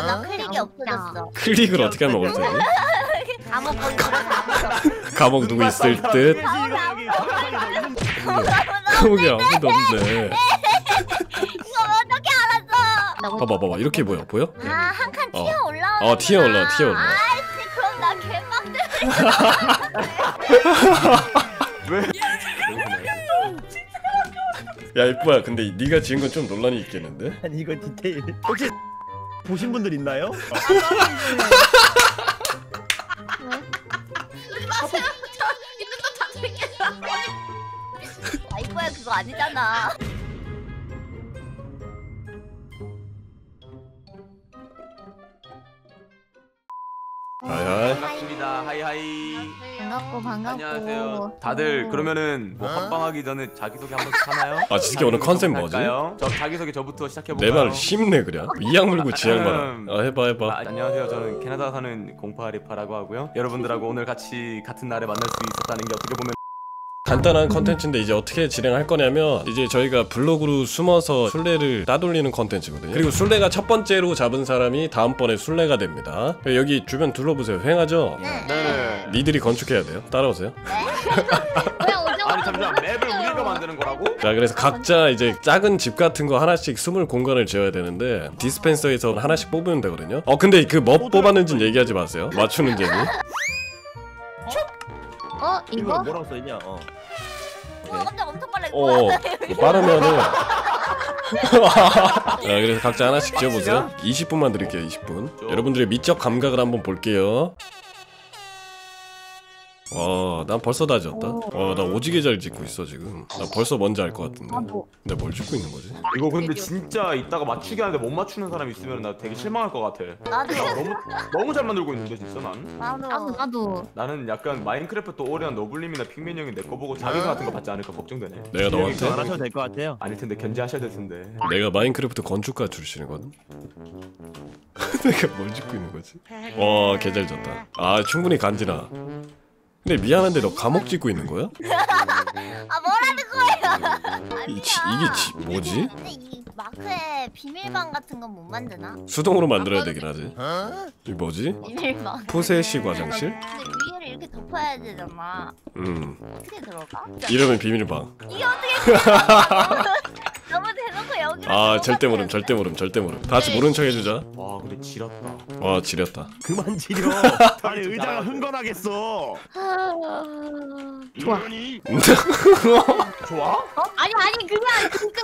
나 클릭이 없어졌어. 클릭을 어떻게 하면 먹었지? 감옥 보고 감옥 누구 있을 듯? 감옥이 아무도 없네. 봐봐 봐봐 이렇게 보여 보여? 아 한 칸 튀어 올라와. 어 튀어 올라 튀어 올라. 아이씨 그럼 나 개빡들. 야 이쁘야 근데 네가 지은 건 좀 논란이 있겠는데? 아니 이거 디테일. 혹시 보신 분들 있나요? 마세요. 저 이거 다 챙겨라. 아 이쁘야 그거 아니잖아. 하이하이 반갑습니다. 하이하이 반갑고 반갑고 안녕하세요. 다들 그러면은 뭐 합방하기 전에 자기소개 한 번씩 하나요? 아 진짜 오늘 컨셉 뭐지? 저 자기소개 저부터 시작해볼까요? 내 말 쉽네 그냥 이 악물고 지 악만 아 해봐 안녕하세요 저는 캐나다 사는 공파리파라고 하고요 여러분들하고 오늘 같은 날에 만날 수 있었다는 게 어떻게 보면 간단한 컨텐츠인데 이제 어떻게 진행할 거냐면 이제 저희가 블록으로 숨어서 술래를 따돌리는 컨텐츠거든요. 그리고 술래가 첫 번째로 잡은 사람이 다음번에 술래가 됩니다. 여기 주변 둘러보세요. 휑하죠? 네. 니들이 건축해야 돼요. 따라오세요. 아니 잠시만 맵을 우리가 만드는 거라고? 자 그래서 각자 이제 작은 집 같은 거 하나씩 숨을 공간을 지어야 되는데 디스펜서에서 하나씩 뽑으면 되거든요. 어 근데 그 뭐 뽑았는지는 얘기하지 마세요. 맞추는 재미. 어? 이거? 뭐라고 써있냐? 어 우와 깜짝 엄청 빨라 이거 빠르면은 자 그래서 각자 하나씩 지어보세요. 20분만 드릴게요 20분 좀. 여러분들의 미적 감각을 한번 볼게요. 와 난 벌써 다 지었다. 와 나 오지게 잘 짓고 있어 지금. 나 벌써 뭔지 알 것 같은데 근데 뭘 짓고 있는 거지? 이거 근데 진짜 이따가 맞추기 하는데 못 맞추는 사람 있으면 나 되게 실망할 것 같아. 나도 너무 잘 만들고 있는데 진짜 난? 나도 나는 약간 마인크래프트 오래한 너불님이나 핑맨 형이 내 거 보고 자기소 같은 거 받지 않을까 걱정되네. 내가 너한테? 안 하셔도 될 것 같아요. 아닐 텐데 견제하셔야 될 텐데. 내가 마인크래프트 건축가 출신이거든? 내가 뭘 짓고 있는 거지? 와 개 잘 졌다. 아 충분히 간지나. 근데 미안한데 너 감옥 짓고 있는 거야? 아 뭐라는 거예요? 이게 뭐지? 근데 이 마크에 비밀방 같은 건 못 만드나? 수동으로 만들어야 되긴 하지. 이게 뭐지? 비밀방. 푸세식 화장실? 근데 위에를 이렇게 덮어야 되잖아. 어떻게 들어가? 이러면 비밀방. 이게 어떻게 들어가? 너무 대놓고 여기로 아 절대 모름 다 같이 모른 척 해주자. 와 근데 지렸다. 와 지렸다. 그만 지려. 아니 의자가 흥건하겠어. 좋아. 좋아? 어? 아니 그냥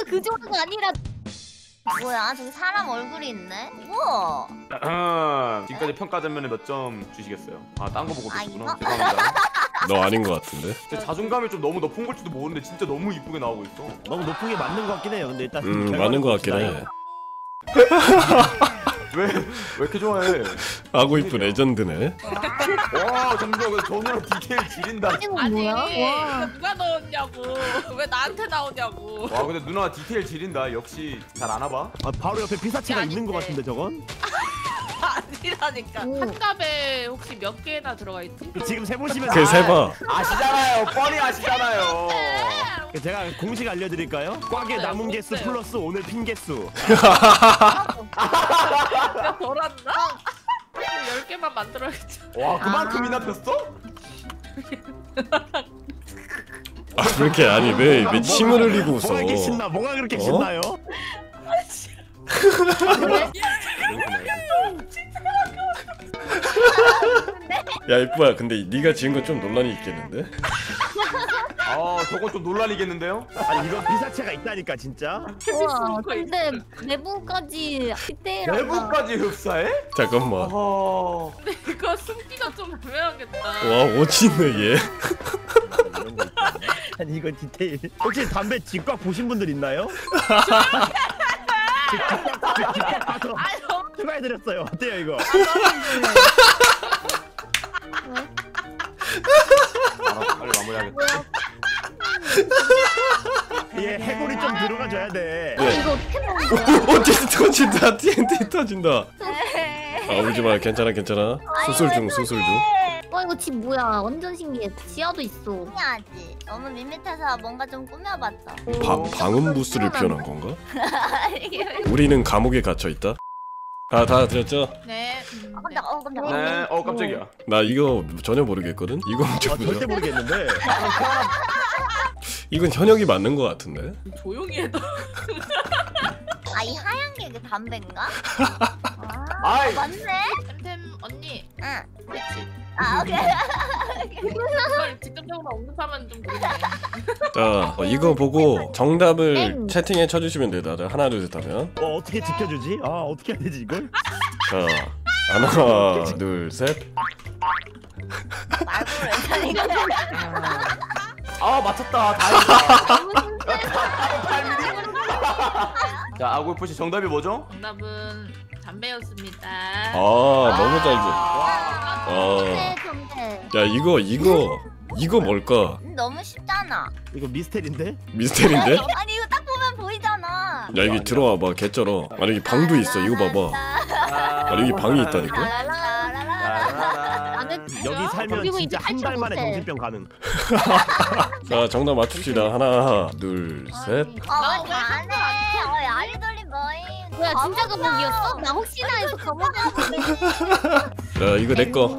그 정도가 아니라 뭐야 저기 사람 얼굴이 있네? 우와 지금까지 평가전면에 몇 점 주시겠어요? 아 딴 거 보고 계시구나. 죄송합니다. 너 아닌 것 같은데? 제 자존감이 좀 너무 높은 걸지도 모르는데 진짜 너무 이쁘게 나오고 있어. 너무 높은 게 맞는 것 같긴 해요. 근데 일단 맞는 것 같긴 해. 왜 이렇게 좋아해? 아고 이쁜 레전드네. 와 잠시만 근데 전혀 디테일 지린다. 아니 와. 누가 넣었냐고. 왜 나한테 나오냐고. 와 근데 누나 디테일 지린다. 역시 잘 안 와봐. 아 바로 옆에 피사체가 있는 것 같은데 저건? 아니라니까. 한갑에 혹시 몇 개나 들어가 있지? 지금 세보시면 그 세봐. 아시잖아요. 뻔히 아시잖아요. 제가 공식 알려드릴까요? 꽉에 남은 개수 플러스 오늘 핀 개수. 몇 덜었나? 10개만 만들어야지. 와 그만큼이나 폈어? 아 그렇게 아니 왜 침을 흘리고 웃어. 뭐가 그렇게 신나? 뭐가 그렇게 신나요? 야 이뻐야 근데 네가 지은 건 좀 논란이 있겠는데? 아 저건 좀 논란이겠는데요? 아니 이거 피사체가 있다니까 진짜? 우와 근데 내부까지 디테일하다. 내부까지 흡사해? 잠깐만 근데 이거 숨기가 좀 불안하겠다. 와 오지네 얘. 아니 이거 디테일. 혹시 담배 직각 보신 분들 있나요? 직각 봐서 추가해드렸어요. 어때요 이거? 빨리 마무리하겠다. 얘 해골이 좀 들어가줘야 돼. 이거 어떻게 먹어? TNT 터진다. 아 울지마 괜찮아. 수술 중. 와 이거 집 뭐야 완전 신기해. 지하도 있어. 신기하지? 너무 밋밋해서 뭔가 좀 꾸며봤어. 방음 부스를 표현한 건가? 우리는 감옥에 갇혀있다? 다 드렸죠? 네. 아 깜짝, 깜짝이야. 네, 깜짝이야. 나 이거 전혀 모르겠거든? 이거 절대 모르겠는데? 이건 현역이 맞는 거 같은데? 조용히 해도. 아, 이 하얀 게 그 담배인가? 아, 맞네? 템템 언니. 응. 그렇지. 아, 오케이. 이걸 직접적으로 언급하면 좀 모르겠네. 자, 이거 보고 정답을 채팅에 쳐주시면 돼요. 다들 하나, 둘, 셋 하면. 어떻게 지켜주지? 아, 어떻게 해야 되지, 이걸? 자, 하나, 둘, 셋. 아, 맞췄다. 다행이다. 자, 아구이포씨 정답이 뭐죠? 정답은 담배였습니다. 아, 너무 잘지. 야, 이거 뭘까? 너무 쉽잖아. 이거 미스테리인데? 미스테리인데? 아니, 이거 딱 보면 보이잖아. 야, 여기 들어와봐, 개쩔어. 아니, 여기 방도 있어, 이거 봐봐. 아니, 여기 방이 있다니까? 여기 살면 진짜 한 달 만에 정신병 가능. 자, 정답 맞춥시다. 하나, 둘, 셋. 잘하네. 아리돌림 뭐임. 뭐야, 진짜 거북이었어? 나 혹시나 해서 거북이야. 자, 이거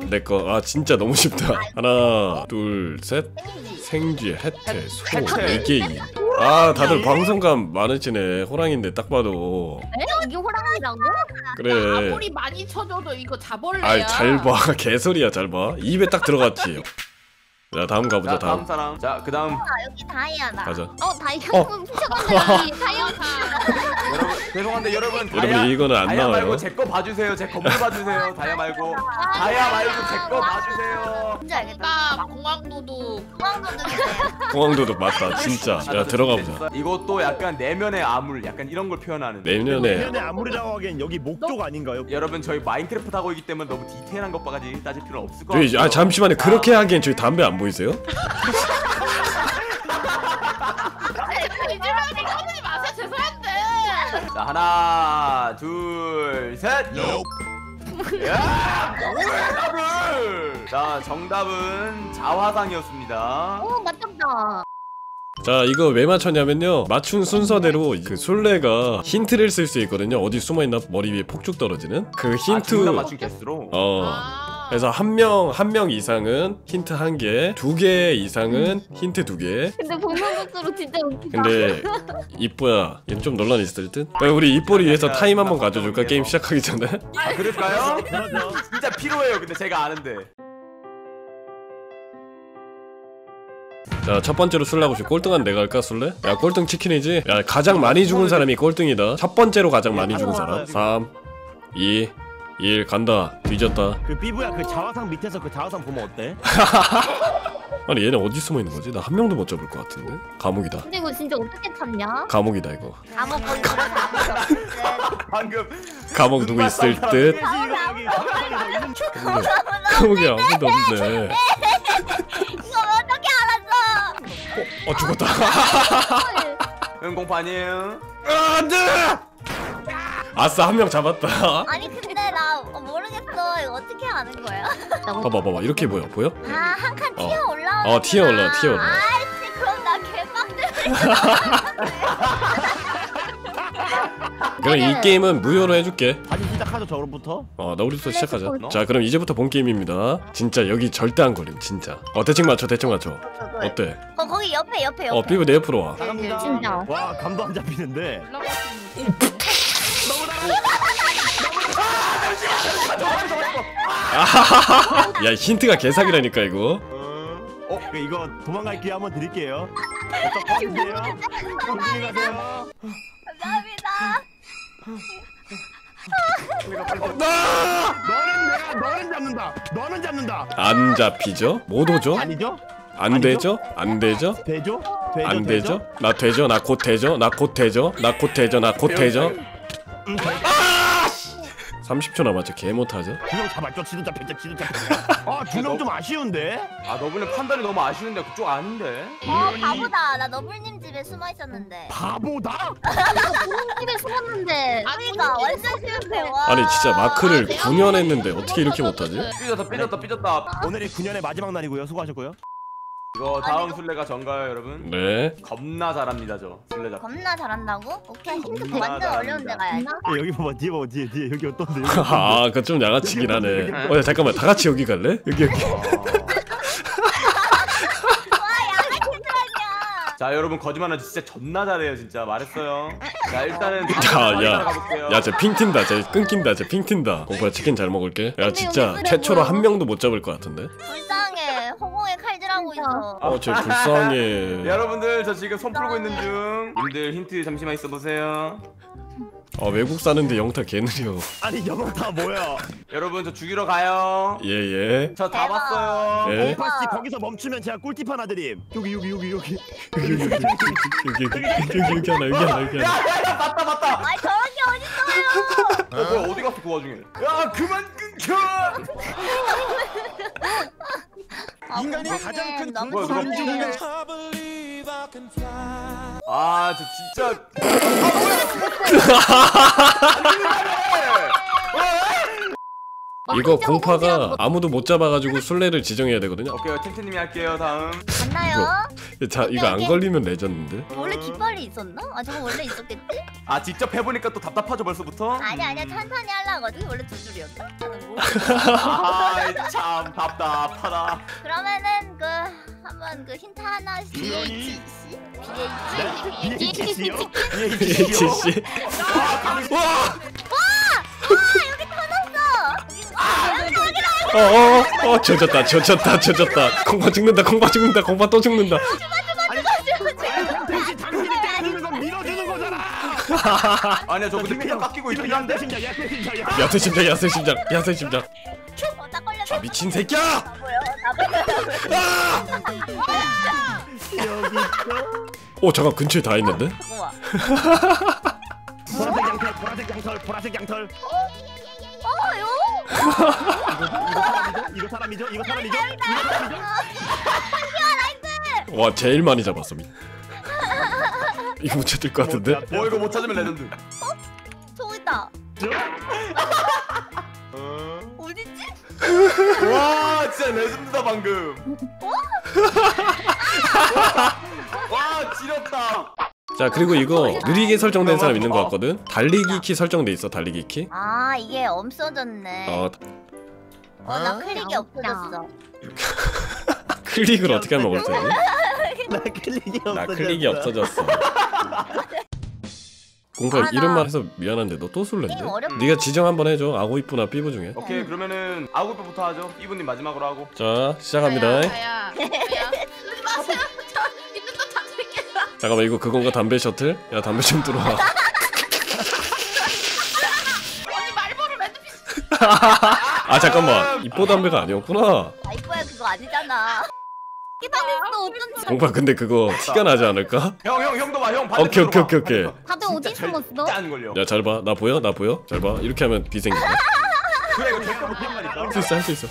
내 거. 아, 진짜 너무 쉽다. 하나, 둘, 셋. 생쥐, 해태, 소, 애기. 아, 다들 방송감 많으시네. 호랑인데 딱 봐도. 이게 호랑이라고? 그래. 아무리 많이 쳐줘도 이거 자벌레야. 아이, 잘 봐. 개소리야, 잘 봐. 입에 딱 들어갔지. 자, 다음 가보자. 다음 사람. 자, 그 다음. 여기 다이아다. 가자. 다이아. 훔쳐갔네. 여러분, 죄송한데 여러분. 여러분, 이거는 안 나와요. 다이아 말고 제 거 봐주세요. 제 건물 봐주세요. 다이아 말고. 다이아 말고 제 거 봐주세요. 뭔지 알겠다. 공항도둑. 공항도둑 맞다. 진짜. 야, 들어가보자. 이것도 약간 내면의 암울, 약간 이런 걸 표현하는. 내면의 암울이라고 하기엔 여기 목적 아닌가요? 여러분, 저희 마인크래프트 하고 있기 때문에 너무 디테일한 것까지 따질 필요는 없을 것 같아요. 아, 잠시만요. 그렇게 하기엔 저희 담배 안 보이세요? 자, 하나, 둘, 셋. 야, 뭐야. 자, 정답은 자화상이었습니다. 오, 맞췄다. 자, 이거 왜 맞췄냐면요, 맞춘 순서대로 그 술래가 힌트를 쓸 수 있거든요. 어디 숨어있나 머리 위에 폭죽 떨어지는 그 힌트. 중간 맞춘 개수로? 그래서 한 명 이상은 힌트 1개, 2개 이상은 힌트 2개. 근데 보면 볼수록 진짜 웃기다. 근데 이뽀야, 얘는 좀 논란이 있을 듯? 우리 이뽀를 위해서 타임 한번 가져줄까? 게임 시작하기 전에? 아, 그럴까요? 진짜 필요해요. 근데 제가 아는데. 자, 첫 번째로 술래하고싶. 꼴등한 내가 할까, 술래? 야, 꼴등 치킨이지? 야, 가장 많이 죽은 사람이 꼴등이다. 첫 번째로 가장 많이 죽은 사람. 3, 2, 1 간다. 뒤졌다. 그 삐부야, 그 자화상 밑에서 그 자화상 보면 어때? 아니, 얘네 어디 숨어 있는 거지? 나 한 명도 못 잡을 것 같은데? 감옥이다. 근데 이거 진짜 어떻게 탔냐? 감옥이다, 이거. 감옥 보는 거 방금. 감옥 누구 있을 듯? 감옥이 아무도 없네. 어, 죽었다. 공파님. 아, 안 돼! 아싸, 한 명 잡았다. 아니, 근데 나 모르겠어. 이거 어떻게 하는 거야? 봐봐. 이렇게 보여. 보여? 아, 한 칸 튀어 올라와. 튀어 올라. 아이씨, 그럼 나 개빵들. 그럼 이 게임은 무효로 해줄게. 아니, 시작하죠, 저로부터? 너부터 시작하자. 자, 그럼 이제부터 본 게임입니다. 진짜 여기 절대 안 걸림, 진짜. 대충 맞춰. 어때? 거기 옆에. 삐부 내 옆으로 와. 진짜. 와, 감도 안 잡히는데. 야, 힌트가 개사기라니까 이거. 이거 도망갈 기회 한번 드릴게요. 감사합니다. 너는 잡는다. 안 잡히죠? 못 오죠? 아니죠? 안 되죠? 나 곧 되죠? 30초 남았죠. 개 못하죠? 두명 잡았죠? 지도자. 두명 좀 아쉬운데? 아, 너블님 판단이 너무 아쉬운데 그쪽 아닌데? 바보다. 나 너블님 집에 숨어있었는데. 바보다? 너블님 집에 숨었는데. 그러니까 완전 쉬운데. 아니, 진짜 마크를 9년 했는데 어떻게 이렇게 못하지? 삐졌다. 오늘이 9년의 마지막 날이고요. 수고하셨고요. 이거 다음 술래가 전가요 여러분? 네. 겁나 잘합니다 저 술래잡기. 겁나 잘한다고? 오케이. 힌트 완전 어려운 데 가야지. 여기 봐봐. 뒤에 봐봐. 뒤에. 여기 어떤데? 아 그거 좀 양아치긴 하네. 야 잠깐만 다 같이 여기 갈래? 여기. 자 여러분 거짓말 하나 진짜 존나 잘해요 진짜 말했어요. 자 일단은 야 쟤 핑튄다 쟤 끊긴다 쟤 핑튄다. 공파야 치킨 잘 먹을게. 야 진짜 최초로 한 명도 못 잡을 것 같은데. 불쌍해 허공에 칼질하고 있어. 쟤 불쌍해. 여러분들 저 지금 손 풀고 있는 중. 님들 힌트 잠시만 있어보세요. 외국 사는데 영타 개느려. 아니 영타 뭐야? 여러분 저 죽이러 가요. 예예. 저 다 봤어요. 공파씨 거기서 멈추면 제가 꿀팁 하나 드림. 여기 하나. 야 맞다. 아 저기 어딨어요? 뭐야 어디 갔어 그 와중에? 야 그만 끊겨. 인간이 가장 큰 너무 잘해. 저 진짜 이거 공파가 아무도 못 잡아가지고 술래를 지정해야 되거든요. 오케이 텐트님이 할게요 다음. 맞나요? 이거 안 걸리면 레전드인데. 원래 깃발이 있었나? 저거 원래 있었겠지? 직접 해보니까 또 답답하죠 벌써부터? 아니야 천천히 하려거든. 원래 두 줄이었나? 참 답답하다. 그러면은 한번 힌트 하나. BHC요? BHC? 와! 젖었다. 공파 죽는다. 공파 또 죽는다. 당신이 밀어주는 거잖아. 아니야 저거 근데 피가 깎이고 있긴 한데. 야생심장. 미친 새끼야. 잠깐 근처에 다 있는데. 보라색 양털. 이거 사람이죠? 와 제일 많이 잡았어. 이거 못 찾을 것 같은데? 이거 못 찾으면 레전드. 저기 있다. 어디지? 와 진짜 레전드다 방금. 와 지렸다. 자 그리고 이거 느리게 설정된 사람 있는 것 같거든? 달리기 키 설정돼 있어. 달리기 키? 이게 없어졌네. 나 클릭이 없어졌어. 클릭을 어떻게 하면 먹을 텐데? 나 클릭이 없어졌어. 공파 이런 말 해서 미안한데 너 또 술래인데? 네가 지정 한번 해줘. 아고이쁘나 삐부 중에. 오케이 그러면은 아고이쁘부터 하죠. 삐부님 마지막으로 하고. 자 시작합니다. 잠깐만 이거 그건가 담배 셔틀? 야 담배 좀 들어와. 언니 말보로 레드피스. 잠깐만 이뻐 담배가 아니었구나. 이뻐야 그거 아니잖아. 공파 근데 그거 티가 나지 않을까? 형도 봐. 형 오케이. 다들 어디 숨었어? 야 잘 봐. 나 보여? 잘 봐. 이렇게 하면 비 생기네. 그래 이거 절대 못한 말 있다. 할 수 있어.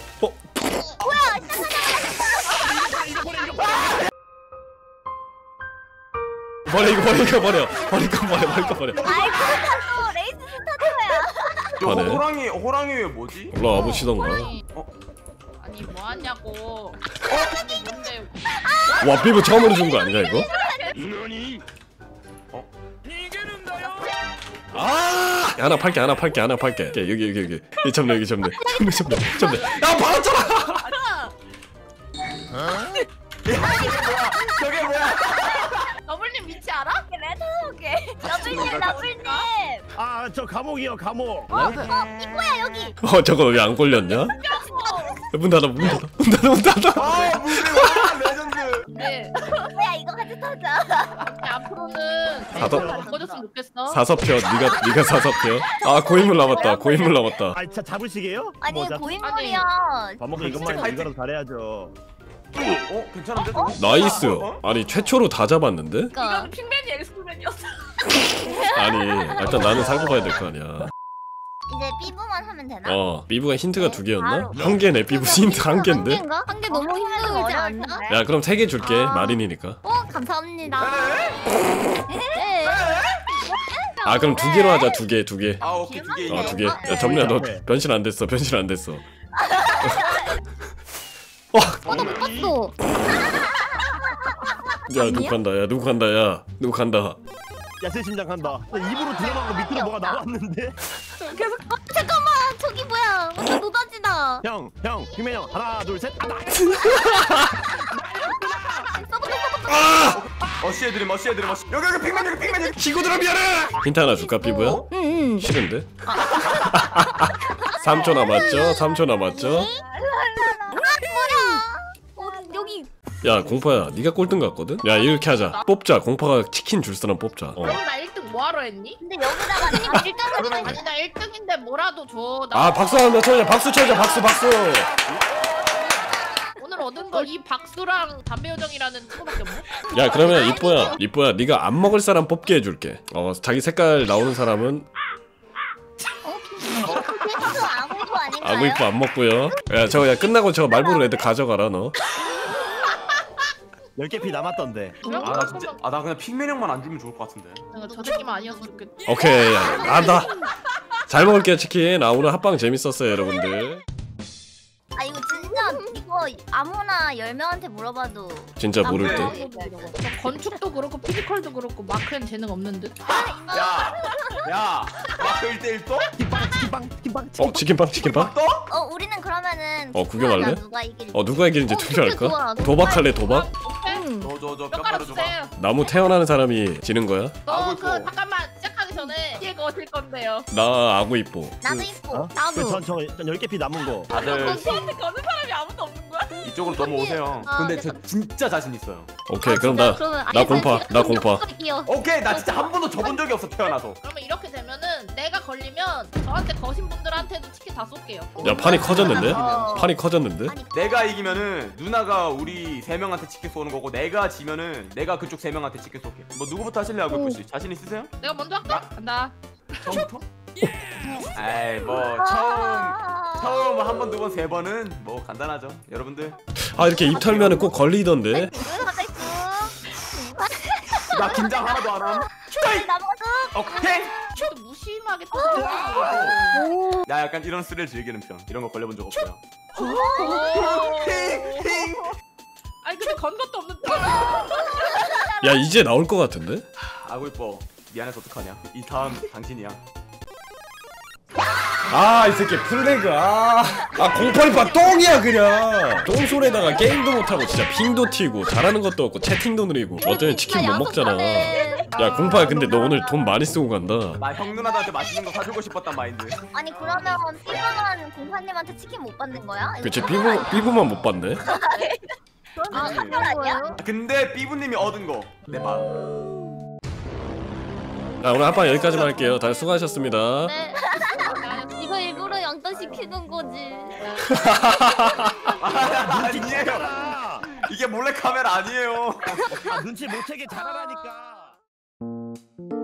버려. 아이고 레이스 스타트야. 호랑이 왜 뭐지? 올라와 보시던가. 아니 뭐 하냐고. 뭔데? 와 삐부 처음으로 준 거 아니야 이거? 하나 팔게. 여기. 이 참네. 야 받았잖아. 저게 뭐야? 너불님 위치 알아? 내가 찾아볼게. 너불님. 저 감옥이요. 이거야 여기. 저거 왜 안 걸렸냐? 문 닫아. 레전드. 네. 뭐야 이거 같이 터져. 앞으로는 사서표. 네가 사서표. 고인물 남았다. 자 잡으시게요? 아니 고인물이야. 밥 먹고 이것만 이거라도 잘해야죠. 괜찮은데? 나이스. 아니 최초로 다 잡았는데? 이건 핑맨이 엑스맨이었어. 아니 일단 나는 살고 봐야 될 거 아니야. 이제 삐부만 하면 되나? 삐부가 힌트가 2개였나? 1개네. 삐부 힌트 1개인데? 1개 너무 힘들지 않나? 야 그럼 3개 줄게. 마린이니까. 감사합니다. 그럼 2개로 하자. 2개. 오케이 2개. 야 점리야 너 변신 안 됐어. 나 못 봤어. 야 누구 간다, 야 누구 간다, 야 누구 간다. 야채심장 간다. 입으로 들어간 거 밑으로 뭐가 나왔는데? 계속. 어, 잠깐만 저기 뭐야? 저 노다지다. 형, 핑맨 형 하나 둘 셋. 어시애들이 어시애들이 어시. 여기 핑맨 기구들아 미안해. 힌트 하나 줄까 삐부야? 응. 싫은데? 3초 남았죠? 3초 남았죠? 야 공파야 니가 꼴등 같거든? 야 이렇게 하자. 뽑자. 공파가 치킨 줄 사람 뽑자. 어. 나 1등 뭐하러 했니? 근데 여기다가 나 1등으로 아니 나 1등인데 뭐라도 줘. 아 박수 한번 쳐자. 박수 쳐자. 박수 오늘 얻은 거 이 박수랑 담배 요정이라는 거밖에 없네? 야 그러면 이뻐야 니가 안 먹을 사람 뽑게 해줄게. 어 자기 색깔 나오는 사람은 아구 이뻐 안 먹고요. 야 저거 야 끝나고 저거 말보로 애들 가져가라 너. 10개 피 남았던데. 아 나 진짜 아 나 그냥 핑맨 형만 안 주면 좋을 것 같은데. 저 새끼만 아니었으면 좋겠다. 오케이 안다. 잘 먹을게요 치킨. 아 오늘 합방 재밌었어요 여러분들. 아 이거 진짜 이거 아무나 10명한테 물어봐도 진짜 모를 듯. 건축도 그렇고 피지컬도 그렇고 마크엔 재능 없는 듯. 야 마크 1대1 또? 치킨빵. 어 치킨빵? 또? 어 우리는 그러면은 어 구경할래? 누가 이길지 투표할까? 도박할래 도박? 저 몇 가루 주세요. 나무 태어나는 사람이 지는 거야? 잠깐만 시작하기 전에 얘가 어딜 건데요? 나 아구 이뻐. 나도 이뻐. 나도. 전 10개 피 남은 거. 다들. 저한테 거는 사람이 아무도 없는 거야? 이쪽으로 넘어오세요. 근데 저 진짜 자신 있어요. 오케이 그럼 나 공파. 오케이 나 진짜 한 번도 져본 적이 없어 태어나서. 그러면 이렇게 되면은 내가 걸리면 저한테 거신 분들한테도 치킨 다 쏠게요. 야 판이 커졌는데? 판이 커졌는데? 내가 이기면은 누나가 우리 3명한테 치킨 쏘는 거고. 내가 지면은 내가 그쪽 3명한테 치킨 쏠게. 뭐 누구부터 하실래요? 글씨 자신 있으세요? 내가 먼저 할까? 간다. 처음부터? 에이 뭐 처음 한 번, 두 번, 세 번은 뭐 간단하죠 여러분들. 아 이렇게 입 털면은 꼭 걸리던데. 나 긴장 하나도 안 함. 오케이. 또 무심하게 또. 나 약간 이런 스릴 즐기는 편. 이런 거 걸려본 적 없어요. 아니 근데 건 것도 없는데. 야 이제 나올 것 같은데? 아구 이뻐 미안해서 어떡하냐. 이 다음 당신이야. 아 이 새끼 플래그. 아 공파리파 똥이야 그냥. 똥손에다가 게임도 못하고 진짜 핑도 튀고 잘하는 것도 없고 채팅도 느리고 어쩌면 치킨 못 먹잖아. 야 공파야 근데 너 오늘 돈 많이 쓰고 간다. 나 형 누나한테 맛있는 거 사주고 싶었단 마인드. 아니 그러면 삐부만 공파님한테 치킨 못 받는 거야? 그치 삐부만 못 받네. 아, 근데 삐부님이 얻은 거 내 말. 자 오늘 합방 여기까지만 할게요. 다들 수고하셨습니다. 네. 이거 일부러 양도시키는 거지. 아니에요. 이게 몰래 카메라 아니에요. 눈치 못 채게 잘하라니까.